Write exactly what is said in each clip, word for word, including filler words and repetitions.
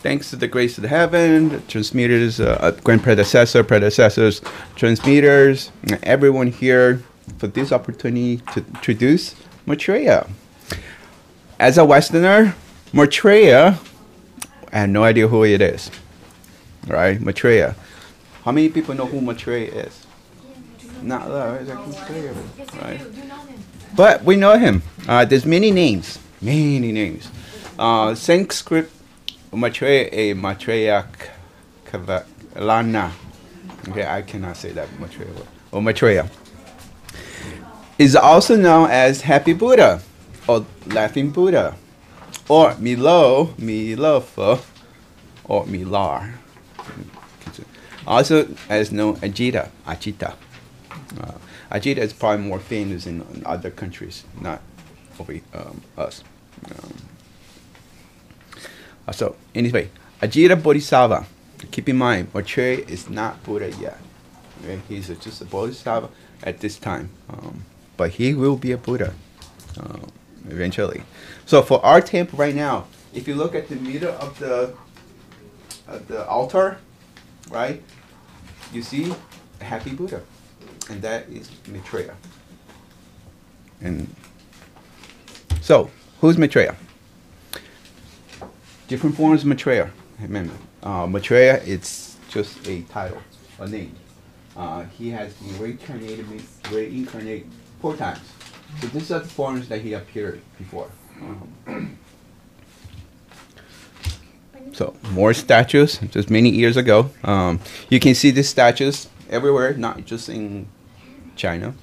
Thanks to the grace of the heaven, the transmitters, uh, grand predecessor, predecessors, transmitters, everyone here for this opportunity to introduce Maitreya. As a Westerner, Maitreya, I have no idea who it is, right? Maitreya. How many people know who Maitreya is? Not a lot, right? But we know him. Uh, there's many names, many names. Uh, Sanskrit. Maitreya, Maitreya Kavalana. Okay, I cannot say that Maitreya word. Or Maitreya is also known as Happy Buddha, or Laughing Buddha, or Milo, Milofa, or Milar. Also as known Ajita, Ajita. Uh, Ajita is probably more famous in, in other countries, not over um, us. Um, So, anyway, Ajita Bodhisattva. Keep in mind, Maitreya is not Buddha yet. Okay? He's just a Bodhisattva at this time. Um, but he will be a Buddha uh, eventually. So, for our temple right now, if you look at the middle of the, of the altar, right, you see a happy Buddha. And that is Maitreya. And so, who's Maitreya? Different forms of Maitreya. Remember, uh, Maitreya, it's just a title, a name. Uh, he has been reincarnated, reincarnated four times. So these are the forms that he appeared before. Um, so more statues, just many years ago. Um, you can see these statues everywhere, not just in China.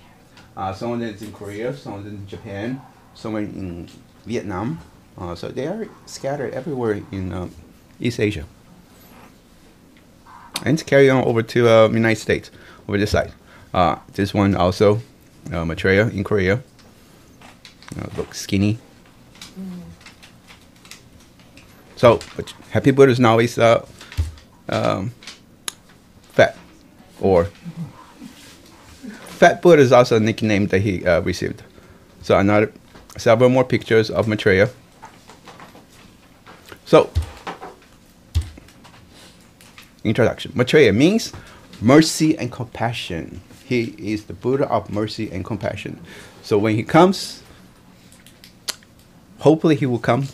Uh, some of them is in Korea, some of them in Japan, some in Vietnam. Uh, so they are scattered everywhere in um, East Asia. And to carry on over to uh, United States, over this side. Uh, this one also, uh, Maitreya in Korea. Uh, look skinny. Mm. So, but Happy Buddha is not always uh, um, fat. Or Fat Buddha is also a nickname that he uh, received. So another, several more pictures of Maitreya. So, introduction. Maitreya means mercy and compassion. He is the Buddha of mercy and compassion. So when he comes, hopefully he will come.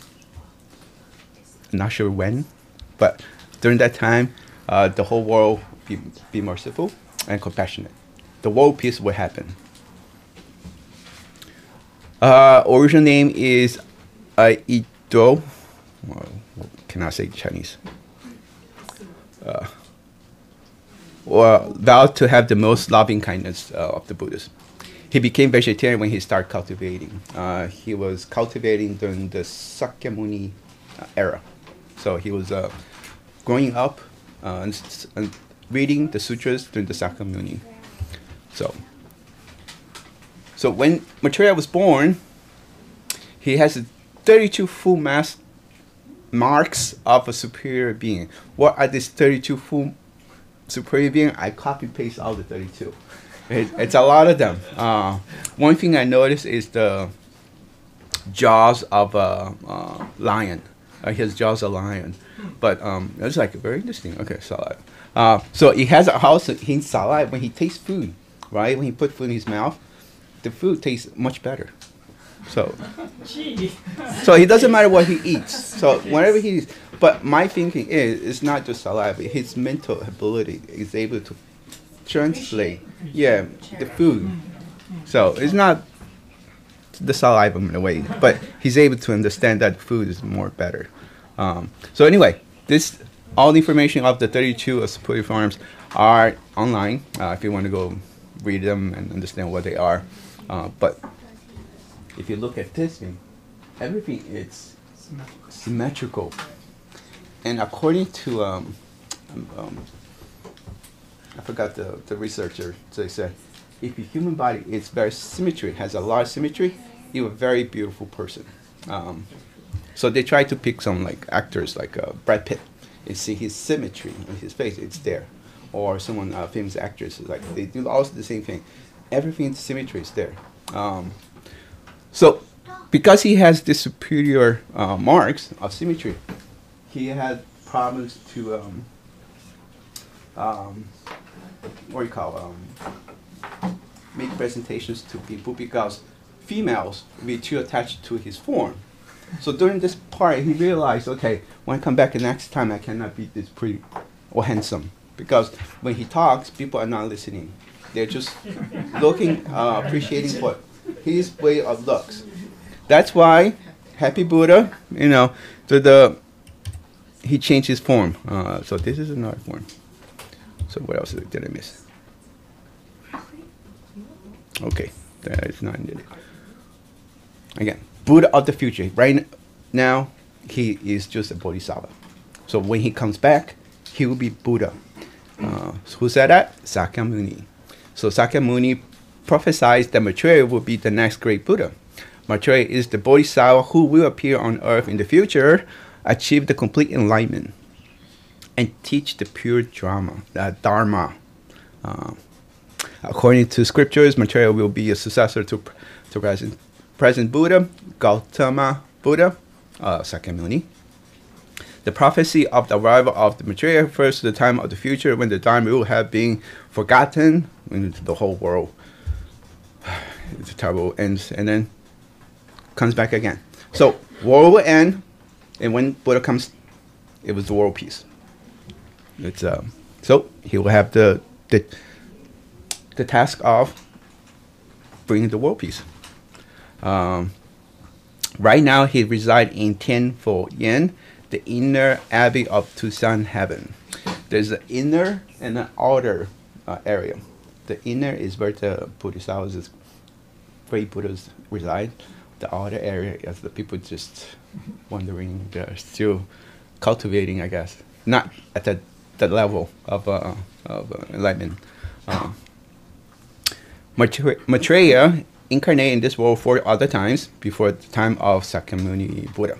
Not sure when, but during that time, uh, the whole world be, be merciful and compassionate. The world peace will happen. Uh, original name is Aido. Well, can I say Chinese? Uh, well, vowed to have the most loving kindness uh, of the Buddhas. He became vegetarian when he started cultivating. Uh, he was cultivating during the Shakyamuni uh, era. So he was uh, growing up uh, and, and reading the sutras during the Shakyamuni. So, so when Maitreya was born, he has thirty-two full mass marks of a superior being. What are these thirty-two full superior beings? I copy paste all the thirty-two. It, it's a lot of them. Uh, one thing I noticed is the jaws of a uh, lion. Uh, his jaws are lion. But um, it's like very interesting. Okay, salad. Uh, so he has a house in salad when he tastes food, right? When he puts food in his mouth, the food tastes much better. So, so it doesn't matter what he eats. So whatever he eats. But my thinking is, it's not just saliva. His mental ability is able to translate, yeah, the food. So it's not the saliva in a way, but he's able to understand that food is more better. Um, so anyway, this all the information of the thirty-two superior forms are online. Uh, if you want to go read them and understand what they are, uh, but. If you look at this thing, everything is symmetrical. symmetrical. And according to, um, um, I forgot the, the researcher, so they said, if your human body is very symmetry, has a lot of symmetry, you're a very beautiful person. Um, so they try to pick some like actors like uh, Brad Pitt and see his symmetry in his face, it's there. Or someone, uh, famous actress, like they do also the same thing. Everything's symmetry is there. Um, So, because he has the superior uh, marks of symmetry, he had promised to, um, um, what do you call um, make presentations to people because females will be too attached to his form. So during this part, he realized, okay, when I come back the next time, I cannot be this pretty or handsome. Because when he talks, people are not listening. They're just looking, uh, appreciating what his way of looks. That's why Happy Buddha, you know, the, the he changed his form. Uh, so this is another form. So what else did I miss? Okay, that is not needed. Again, Buddha of the future. Right now, he is just a Bodhisattva. So when he comes back, he will be Buddha. Uh, who said that? Shakyamuni. So Shakyamuni prophesied that Maitreya will be the next great Buddha. Maitreya is the Bodhisattva who will appear on earth in the future, achieve the complete enlightenment, and teach the pure Dharma. Uh, Dharma. Uh, according to scriptures, Maitreya will be a successor to, to present, present Buddha, Gautama Buddha, uh, Shakyamuni. The prophecy of the arrival of the Maitreya refers to the time of the future when the Dharma will have been forgotten, when the whole world, the terrible ends, and then comes back again. So, world will end, and when Buddha comes, it was the world peace. It's um, so he will have the the the task of bringing the world peace. Um, right now, he resides in Tianfu Yin, the inner abbey of Tusan heaven. There's an inner and an outer uh, area. The inner is where the Bodhisattvas, great Buddhas reside. The outer area is the people just wandering. They're still cultivating, I guess. Not at the, the level of, uh, of uh, enlightenment. Um, Maitreya incarnated in this world four other times before the time of Shakyamuni Buddha.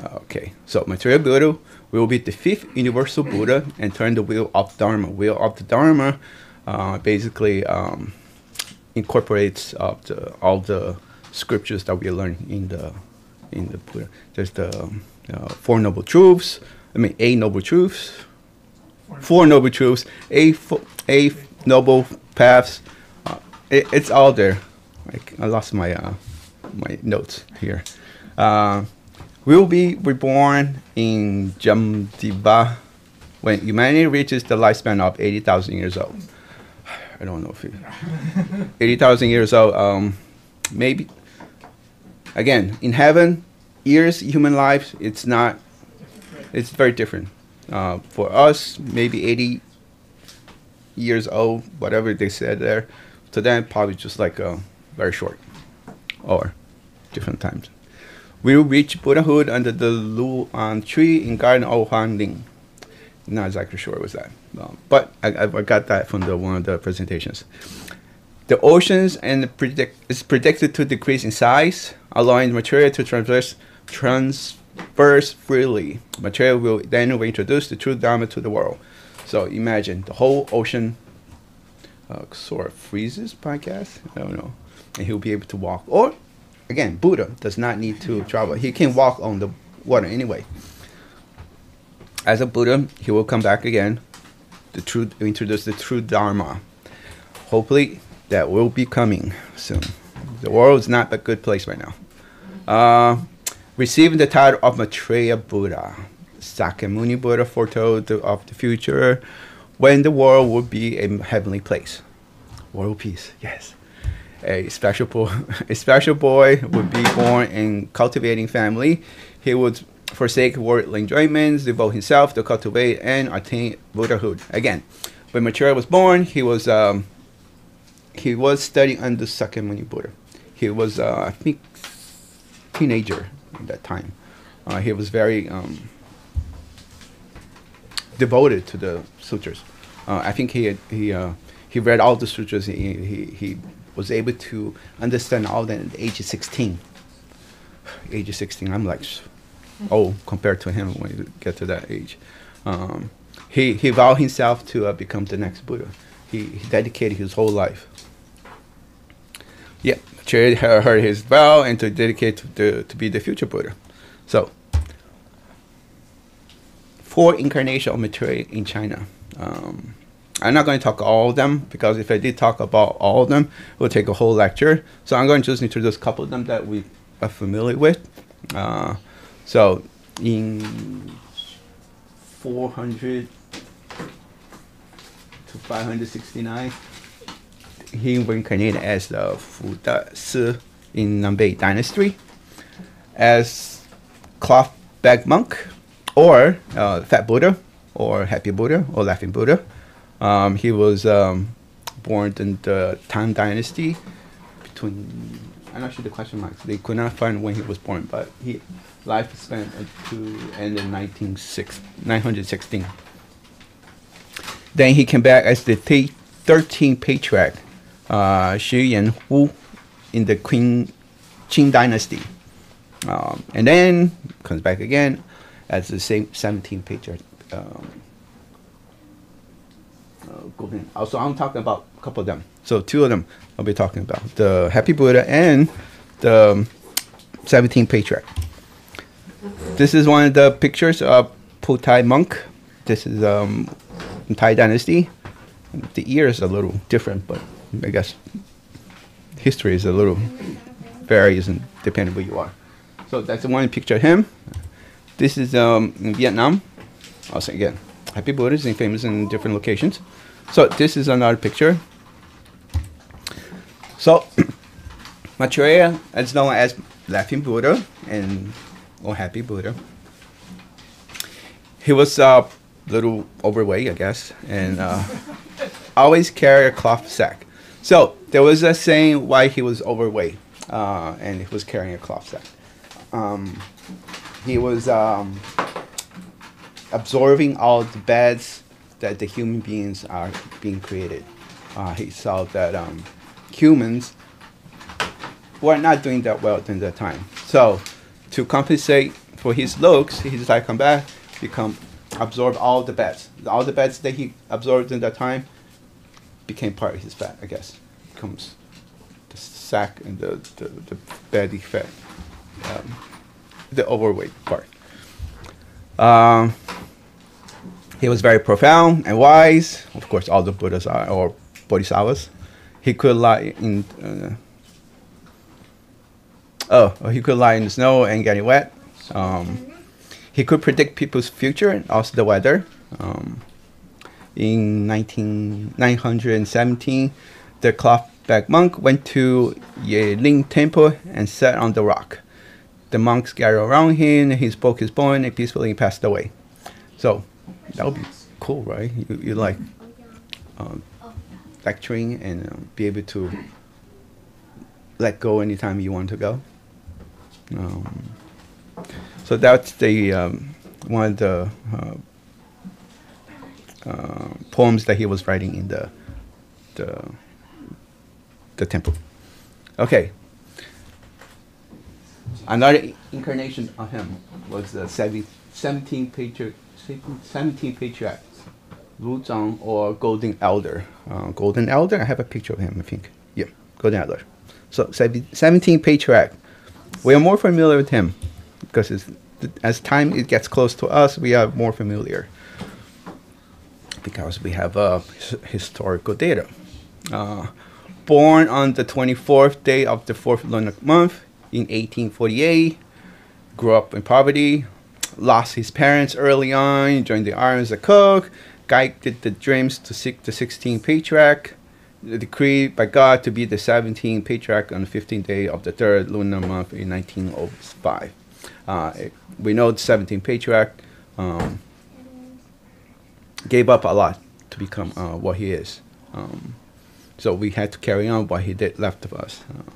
Okay, so Maitreya Buddha will be the fifth universal Buddha and turn the wheel of Dharma. Wheel of the Dharma uh, basically um, incorporates uh, the, all the scriptures that we learn in the in the Buddha. There's the uh, four noble truths. I mean, eight noble truths, four noble truths, eight fo eight noble paths. Uh, it, it's all there. Like, I lost my uh, my notes here. Uh, We'll be reborn in Jamtiba when humanity reaches the lifespan of eighty thousand years old. I don't know if it, eighty thousand years old, um, maybe. Again, in heaven, years, human life, it's not, it's very different. Uh, for us, maybe eighty years old, whatever they said there, to them, probably just like uh, very short or different times. We will reach Buddhahood under the Lu'an tree in Garden of Huangling. Not exactly sure what that was, um, but I, I got that from the, one of the presentations. The oceans and the predict is predicted to decrease in size, allowing Maitreya to transverse, transverse freely. Maitreya will then reintroduce the true Dharma to the world. So imagine the whole ocean uh, sort of freezes, I guess. I don't know, and he'll be able to walk. Or again, Buddha does not need to travel. He can walk on the water anyway. As a Buddha, he will come back again to true, introduce the true Dharma. Hopefully, that will be coming soon. The world is not a good place right now. Uh, receiving the title of Maitreya Buddha, Shakyamuni Buddha foretold the, of the future when the world will be a heavenly place. World peace, yes. A special, boy, a special boy would be born in cultivating family. He would forsake worldly enjoyments, devote himself to cultivate and attain Buddhahood. Again, when Maitreya was born, he was um, he was studying under Shakyamuni Buddha. He was, uh, I think, teenager at that time. Uh, he was very um, devoted to the sutras. Uh, I think he had, he uh, he read all the sutras. He he. he was able to understand all that at the age of sixteen. Age of sixteen, I'm like, oh, compared to him when you get to that age. Um, he, he vowed himself to uh, become the next Buddha. He, he dedicated his whole life. Yeah, Maitreya heard his vow and to dedicate to, the, to be the future Buddha. So, four incarnations of Maitreya in China. Um, I'm not going to talk all of them, because if I did talk about all of them, it would take a whole lecture. So I'm going to just introduce a couple of them that we are familiar with. Uh, so in four hundred to five hundred sixty-nine, he reincarnated as the Fu Da Si in Nanbei Dynasty, as cloth bag monk, or uh, Fat Buddha, or Happy Buddha, or Laughing Buddha. Um, he was um, born in the Tang Dynasty between, I'm not sure the question marks, they could not find when he was born, but he life spent to end in nineteen sixteen. Then he came back as the thirteenth patriarch, uh, Xu Yan Hu, in the Qing, Qing Dynasty. Um, and then comes back again as the same seventeenth patriarch. Um, uh, also, I'm talking about a couple of them. So two of them I'll be talking about, the Happy Buddha and the seventeenth patriarch. This is one of the pictures of Po Thai monk. This is um, Thai Dynasty. The ear is a little different, but I guess history is a little varies and depending where you are. So that's the one picture of him. This is um, in Vietnam. Also again, Happy Buddha is famous in different locations. So this is another picture. So Maitreya is known as Laughing Buddha and or Happy Buddha. He was a uh, little overweight, I guess, and uh, always carried a cloth sack. So there was a saying why he was overweight uh, and he was carrying a cloth sack. Um, he was um, absorbing all the bads that the human beings are being created. Uh, he saw that um, humans were not doing that well during that time. So to compensate for his looks, he decided to come back, become absorb all the bads. All the bads that he absorbed in that time became part of his fat, I guess. Becomes the sack and the, the, the fatty fat, um, the overweight part. Um, he was very profound and wise. Of course, all the Buddhas are, or Bodhisattvas. He could lie in, uh, oh, he could lie in the snow and get it wet. Um, He could predict people's future and also the weather. Um, in nineteen seventeen, the cloth bag monk went to Ye Ling temple and sat on the rock. The monks gathered around him, and he spoke his poem and peacefully passed away. So that would be cool, right? You, you like um, lecturing and um, be able to let go anytime you want to go. Um, So that's the um, one of the uh, uh, poems that he was writing in the the, the temple. Okay. Another incarnation of him was the seventeenth patriarch, Lu Zhang, or Golden Elder. Uh, Golden Elder. I have a picture of him. I think. Yeah, Golden Elder. So seventeenth patriarch. We are more familiar with him, because it's, as time it gets close to us, we are more familiar because we have uh, historical data. Uh, born on the twenty-fourth day of the fourth lunar month in eighteen forty-eight, grew up in poverty, lost his parents early on, joined the army as a cook, guided the dreams to seek the sixteenth patriarch, decreed by God to be the seventeenth patriarch on the fifteenth day of the third lunar month in nineteen oh five. Uh, it, we know the seventeenth patriarch um, gave up a lot to become uh, what he is. Um, so we had to carry on what he did left of us. Uh,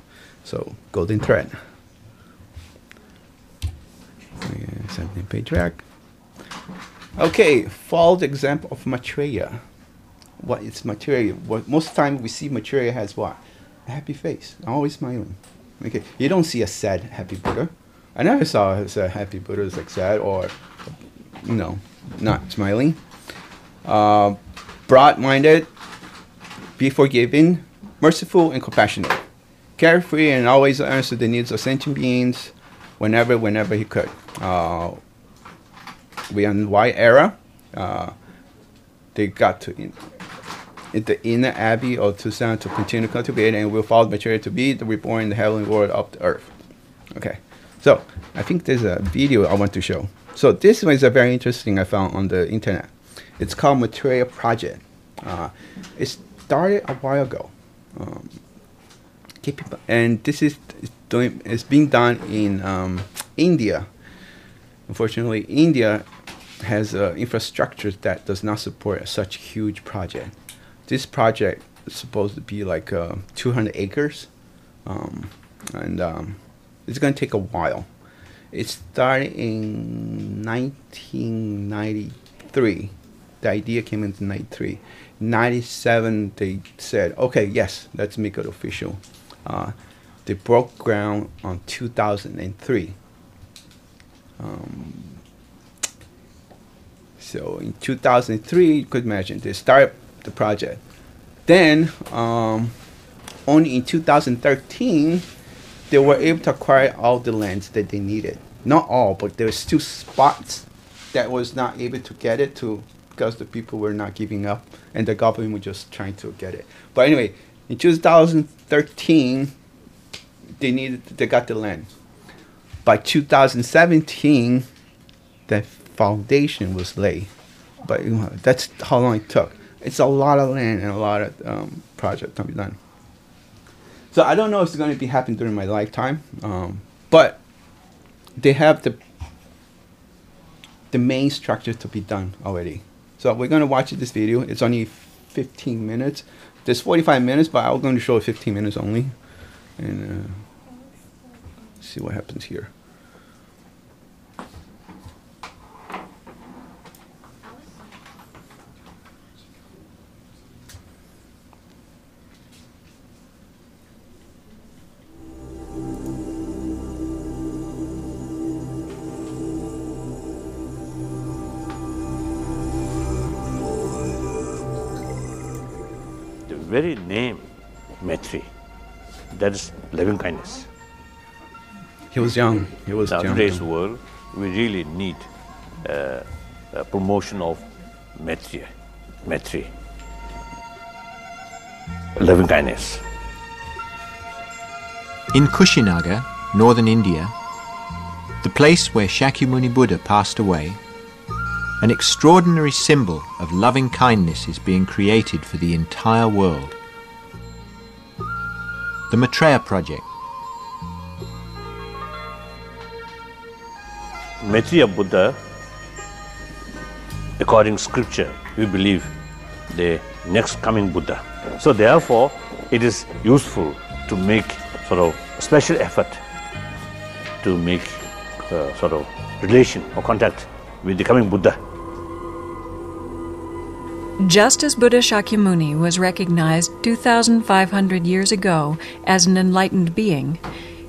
so golden thread. Yeah, seventeenth patriarch. Okay, followed example of Maitreya. What is Maitreya? What most time we see Maitreya has what? A happy face, always smiling. Okay, you don't see a sad happy Buddha. I never saw a uh, happy Buddha is like sad or, you know, not smiling. Uh, broad-minded, be forgiving, merciful and compassionate, carefree and always answer the needs of sentient beings whenever, whenever he could. Uh, V N Y era, uh, they got to in, in the inner abbey of Tusan to continue to cultivate and will follow Maitreya to be the reborn in the heavenly world of the earth. Okay, so I think there's a video I want to show. So this one is a very interesting I found on the internet. It's called Maitreya Project. Uh, it started a while ago. Um, and this is doing, it's being done in um, India. Unfortunately, India has uh, infrastructure that does not support such huge project. This project is supposed to be like uh, two hundred acres, um, and um, it's going to take a while. It started in nineteen ninety-three. The idea came in ninety-three. ninety-seven, they said, okay, yes, let's make it official. Uh, they broke ground on two thousand three. Um, so in two thousand three, you could imagine, they started the project. Then, um, only in two thousand thirteen, they were able to acquire all the lands that they needed. Not all, but there were still spots that was not able to get it to because the people were not giving up and the government was just trying to get it. But anyway, in two thousand thirteen, they needed, they got the land. By two thousand seventeen, the foundation was laid. But you know, that's how long it took. It's a lot of land and a lot of um, projects to be done. So I don't know if it's going to be happening during my lifetime, um, but they have the the main structure to be done already. So we're going to watch this video. It's only fifteen minutes. There's forty-five minutes, but I'm going to show fifteen minutes only. And uh, see what happens here. Very name, Maitreya, that is loving kindness. He was young. He was young. In today's world, we really need uh, a promotion of Maitreya, Maitreya, loving kindness. In Kushinaga, northern India, the place where Shakyamuni Buddha passed away, an extraordinary symbol of loving kindness is being created for the entire world. The Maitreya Project. Maitreya Buddha, according to scripture, we believe the next coming Buddha. So therefore, it is useful to make sort of special effort to make uh, sort of relation or contact with the coming Buddha. Just as Buddha Shakyamuni was recognized two thousand five hundred years ago as an enlightened being,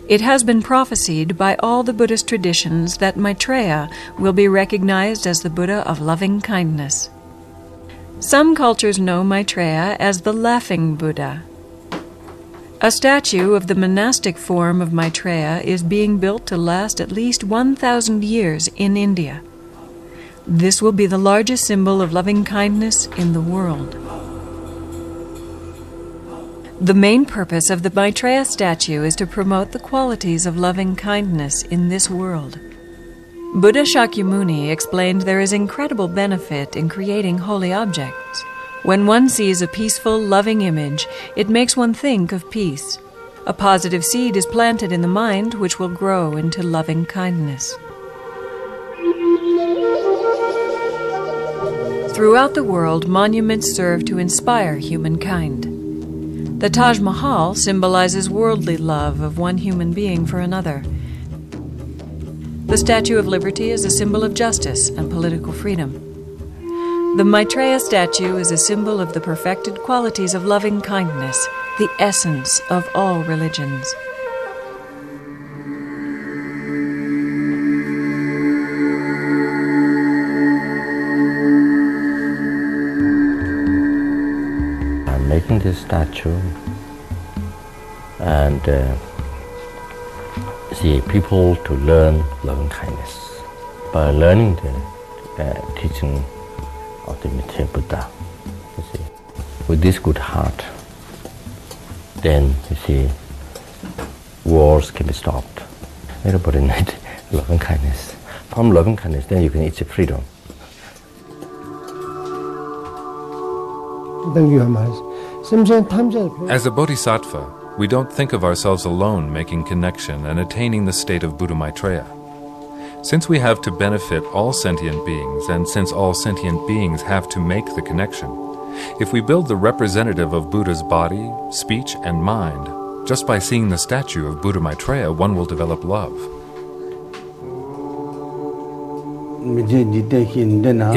it has been prophesied by all the Buddhist traditions that Maitreya will be recognized as the Buddha of loving kindness. Some cultures know Maitreya as the laughing Buddha. A statue of the monastic form of Maitreya is being built to last at least one thousand years in India. This will be the largest symbol of loving kindness in the world. The main purpose of the Maitreya statue is to promote the qualities of loving kindness in this world. Buddha Shakyamuni explained there is incredible benefit in creating holy objects. When one sees a peaceful, loving image, it makes one think of peace. A positive seed is planted in the mind which will grow into loving kindness. Throughout the world, monuments serve to inspire humankind. The Taj Mahal symbolizes worldly love of one human being for another. The Statue of Liberty is a symbol of justice and political freedom. The Maitreya statue is a symbol of the perfected qualities of loving kindness, the essence of all religions. Making this statue, and uh, see people to learn loving kindness. By learning the, uh, teaching of the Maitreya Buddha. You see, with this good heart, then you see, wars can be stopped. Everybody needs love and kindness. From love and kindness, then you can achieve freedom. Thank you, Maharaj. As a bodhisattva, we don't think of ourselves alone making connection and attaining the state of Buddha Maitreya. Since we have to benefit all sentient beings, and since all sentient beings have to make the connection, if we build the representative of Buddha's body, speech, and mind, just by seeing the statue of Buddha Maitreya, one will develop love.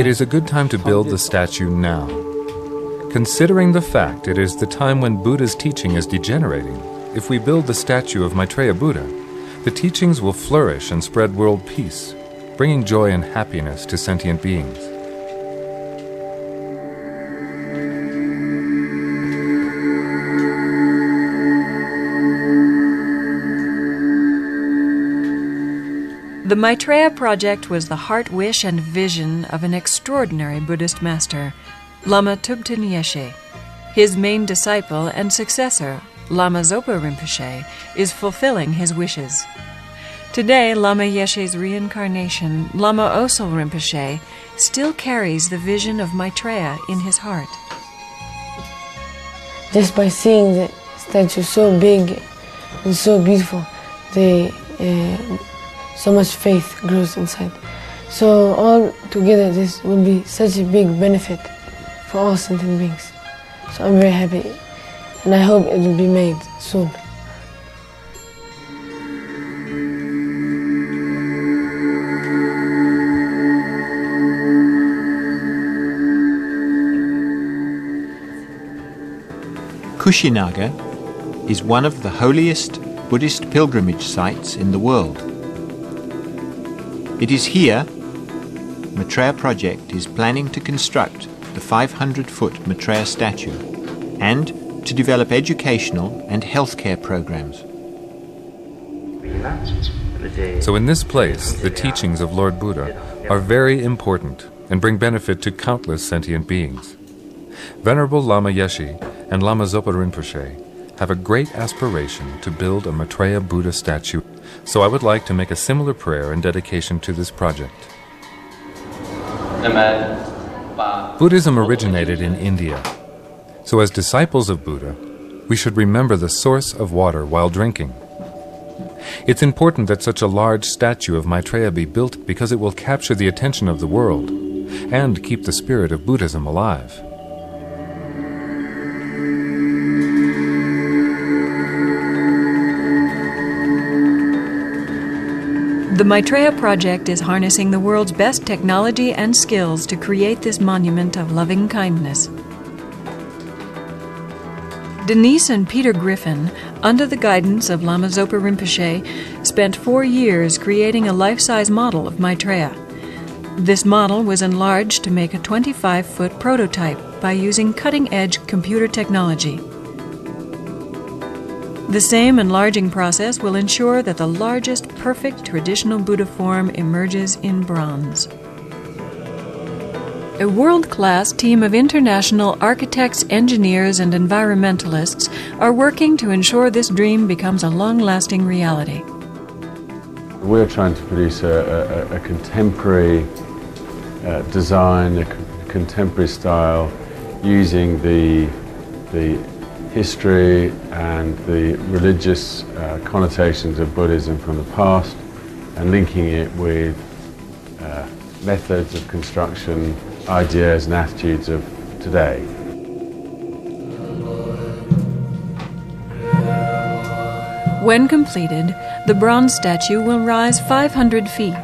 It is a good time to build the statue now. Considering the fact it is the time when Buddha's teaching is degenerating, if we build the statue of Maitreya Buddha, the teachings will flourish and spread world peace, bringing joy and happiness to sentient beings. The Maitreya Project was the heart wish and vision of an extraordinary Buddhist master, Lama Tubten Yeshe. His main disciple and successor, Lama Zopa Rinpoche, is fulfilling his wishes. Today, Lama Yeshe's reincarnation, Lama Osel Rinpoche, still carries the vision of Maitreya in his heart. Just by seeing the statue so big and so beautiful, the uh, so much faith grows inside. So all together, this will be such a big benefit for all sentient beings. So I'm very happy, and I hope it will be made soon. Kushinaga is one of the holiest Buddhist pilgrimage sites in the world. It is here Maitreya Project is planning to construct the five hundred foot Maitreya statue and to develop educational and healthcare programs. So in this place, the teachings of Lord Buddha are very important and bring benefit to countless sentient beings. Venerable Lama Yeshe and Lama Zopa Rinpoche have a great aspiration to build a Maitreya Buddha statue. So I would like to make a similar prayer and dedication to this project. Buddhism originated in India. So as disciples of Buddha, we should remember the source of water while drinking. It's important that such a large statue of Maitreya be built because it will capture the attention of the world and keep the spirit of Buddhism alive. The Maitreya Project is harnessing the world's best technology and skills to create this monument of loving kindness. Denise and Peter Griffin, under the guidance of Lama Zopa Rinpoche, spent four years creating a life-size model of Maitreya. This model was enlarged to make a twenty-five foot prototype by using cutting-edge computer technology. The same enlarging process will ensure that the largest, perfect traditional Buddha form emerges in bronze. A world-class team of international architects, engineers, and environmentalists are working to ensure this dream becomes a long-lasting reality. We're trying to produce a, a, a contemporary uh, design, a contemporary style, using the, the history and the religious uh, connotations of Buddhism from the past, and linking it with uh, methods of construction, ideas and attitudes of today. When completed, the bronze statue will rise five hundred feet,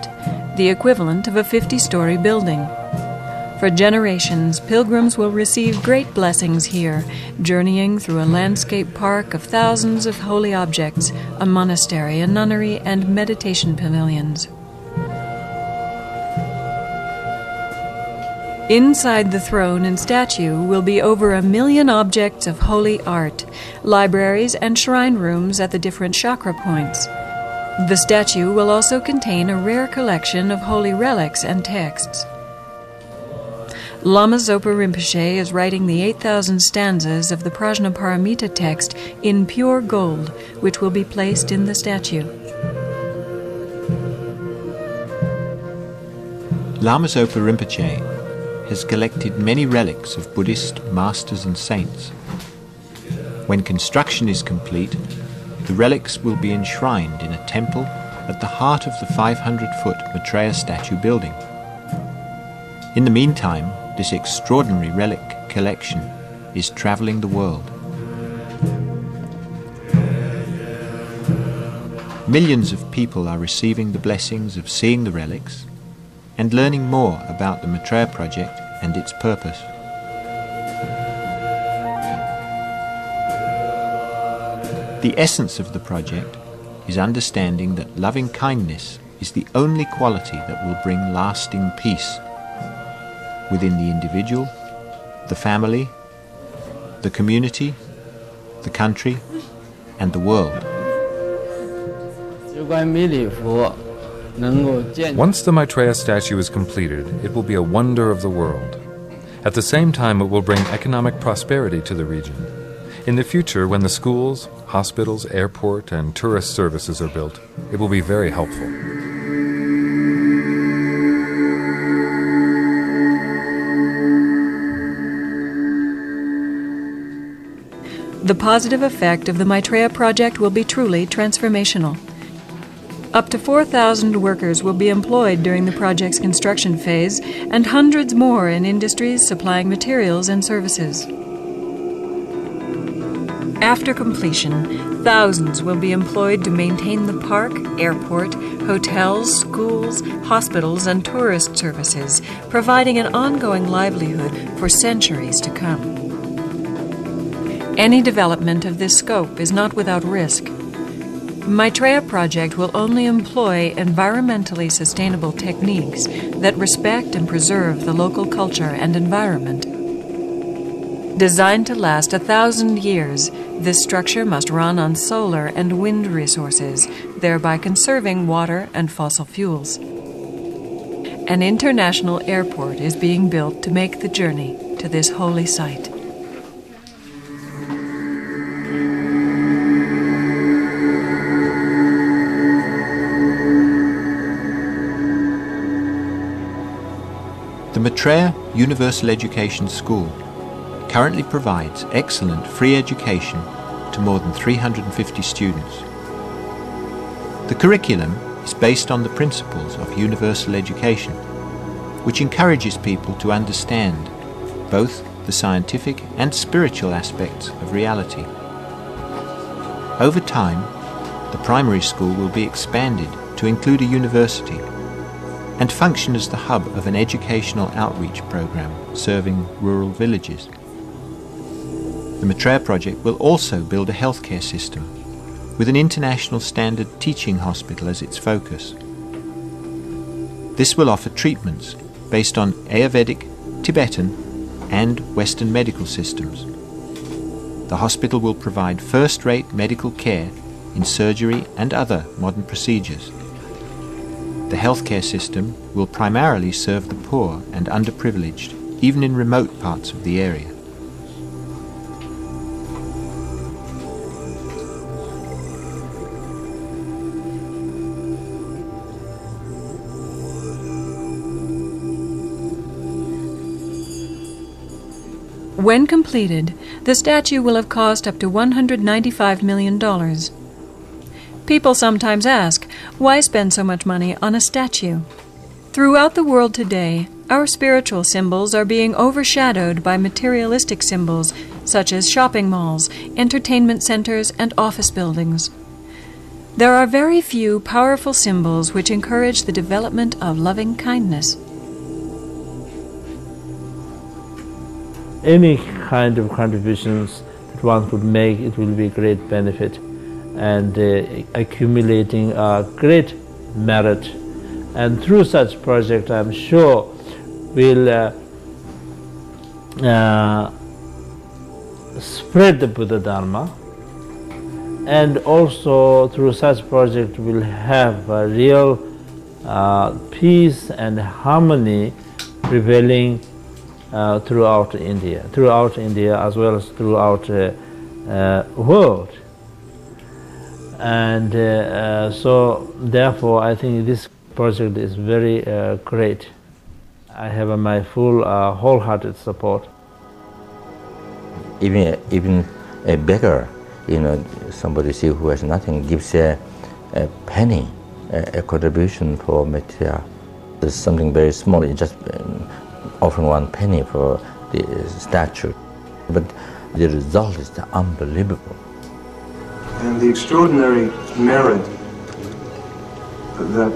the equivalent of a fifty-story building. For generations, pilgrims will receive great blessings here, journeying through a landscape park of thousands of holy objects, a monastery, a nunnery, and meditation pavilions. Inside the throne and statue will be over a million objects of holy art, libraries and shrine rooms at the different chakra points. The statue will also contain a rare collection of holy relics and texts. Lama Zopa Rinpoche is writing the eight thousand stanzas of the Prajnaparamita text in pure gold, which will be placed in the statue. Lama Zopa Rinpoche has collected many relics of Buddhist masters and saints. When construction is complete, the relics will be enshrined in a temple at the heart of the five hundred foot Maitreya statue building. In the meantime, this extraordinary relic collection is traveling the world. Millions of people are receiving the blessings of seeing the relics and learning more about the Maitreya Project and its purpose. The essence of the project is understanding that loving kindness is the only quality that will bring lasting peace within the individual, the family, the community, the country, and the world. Once the Maitreya statue is completed, it will be a wonder of the world. At the same time, it will bring economic prosperity to the region. In the future, when the schools, hospitals, airport, and tourist services are built, it will be very helpful. The positive effect of the Maitreya Project will be truly transformational. Up to four thousand workers will be employed during the project's construction phase, and hundreds more in industries supplying materials and services. After completion, thousands will be employed to maintain the park, airport, hotels, schools, hospitals, and tourist services, providing an ongoing livelihood for centuries to come. Any development of this scope is not without risk. Maitreya Project will only employ environmentally sustainable techniques that respect and preserve the local culture and environment. Designed to last a thousand years, this structure must run on solar and wind resources, thereby conserving water and fossil fuels. An international airport is being built to make the journey to this holy site. The Maitreya Universal Education School currently provides excellent free education to more than three hundred fifty students. The curriculum is based on the principles of universal education, which encourages people to understand both the scientific and spiritual aspects of reality. Over time, the primary school will be expanded to include a university and function as the hub of an educational outreach program serving rural villages. The Maitreya Project will also build a healthcare system with an international standard teaching hospital as its focus. This will offer treatments based on Ayurvedic, Tibetan, and Western medical systems. The hospital will provide first-rate medical care in surgery and other modern procedures. The healthcare system will primarily serve the poor and underprivileged, even in remote parts of the area. When completed, the statue will have cost up to one hundred ninety-five million dollars. People sometimes ask, why spend so much money on a statue? Throughout the world today, our spiritual symbols are being overshadowed by materialistic symbols such as shopping malls, entertainment centers, and office buildings. There are very few powerful symbols which encourage the development of loving kindness. Any kind of contributions that one could make, it will be a great benefit, and uh, accumulating a great merit. And through such project, I'm sure we'll uh, uh, spread the Buddha Dharma, and also through such project we'll have a real uh, peace and harmony prevailing uh, throughout India, throughout India as well as throughout the uh, uh, world. And uh, uh, so, therefore, I think this project is very uh, great. I have uh, my full, uh, wholehearted support. Even even a beggar, you know, somebody see who has nothing gives a, a penny, a, a contribution for Maitreya. There's something very small. It's just um, often one penny for the statue, but the result is unbelievable. And the extraordinary merit that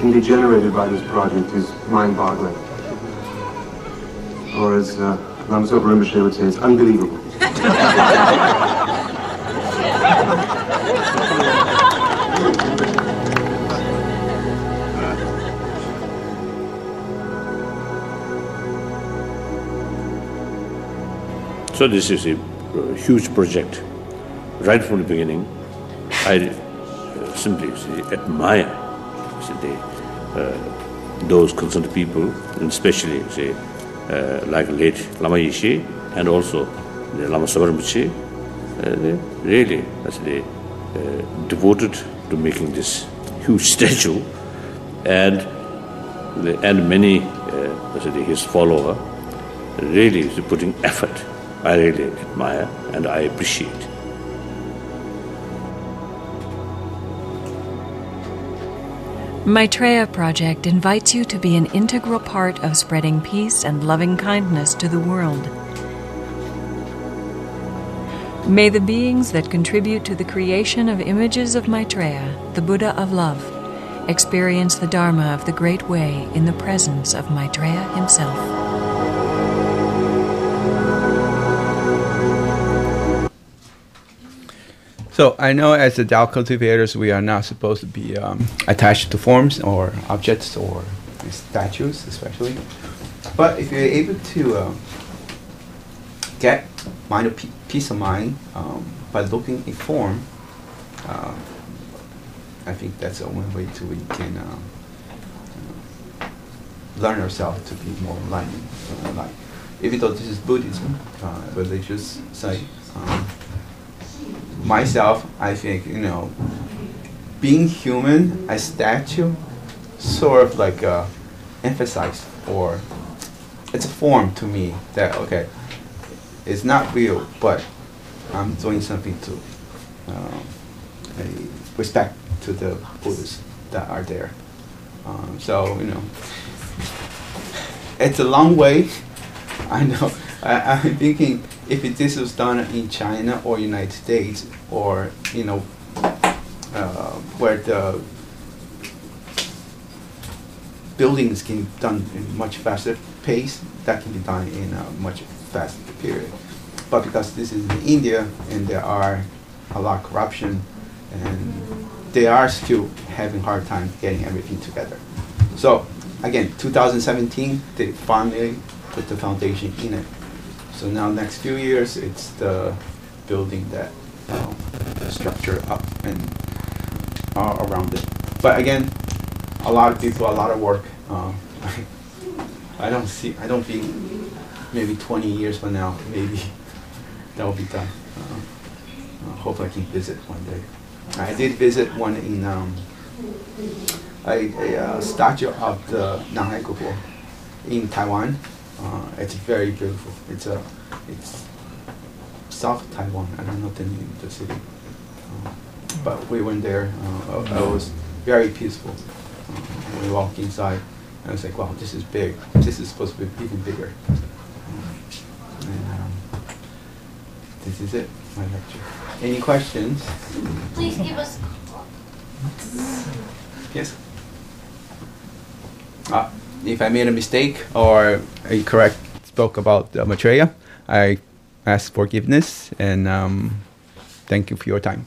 can be generated by this project is mind-boggling. Or as uh, Lama Zopa Rinpoche would say, it's unbelievable. So this is a uh, huge project. Right from the beginning, I uh, simply see, admire see, the, uh, those concerned people, and especially see, uh, like late Lama Yeshe and also the Lama Zopa Rinpoche. Uh, they really as they uh, devoted to making this huge statue, and the, and many uh, see, his followers really see, putting effort. I really admire and I appreciate. Maitreya Project invites you to be an integral part of spreading peace and loving kindness to the world. May the beings that contribute to the creation of images of Maitreya, the Buddha of love, experience the Dharma of the Great Way in the presence of Maitreya himself. So I know as the Tao cultivators, we are not supposed to be um, attached to forms or objects or statues, especially. But if you're able to uh, get mind peace of mind um, by looking at form, uh, I think that's one way to we can uh, uh, learn ourselves to be more enlightened. Like, even though this is Buddhism, uh, religious side. Um, Myself, I think, you know, being human, a statue, sort of like uh, emphasized, or it's a form to me that, okay, it's not real, but I'm doing something to um, respect to the Buddhists that are there. Um, so, you know, it's a long way, I know. I, I'm thinking if it, this was done in China or United States or, you know, uh, where the buildings can be done in much faster pace, that can be done in a much faster period. But because this is in India and there are a lot of corruption and they are still having a hard time getting everything together. So, again, two thousand seventeen, they finally put the foundation in it. So now next few years, it's the building that um, structure up and uh, around it. But again, a lot of people, a lot of work. Um, I don't see, I don't think maybe twenty years from now, maybe that will be done. Uh, I hope I can visit one day. I did visit one in um, a, a uh, statue of the Nanhai Guanyin in Taiwan. Uh, it's very beautiful. It's a, it's South Taiwan. I don't know the name of the city, uh, but we went there. Uh, it was very peaceful. Uh, we walked inside, and I was like, "Wow, this is big. This is supposed to be even bigger." Uh, and, um, this is it. My lecture. Any questions? Please give us a call. Yes. Ah. If I made a mistake or incorrect spoke about uh, Maitreya, I ask forgiveness and um, thank you for your time.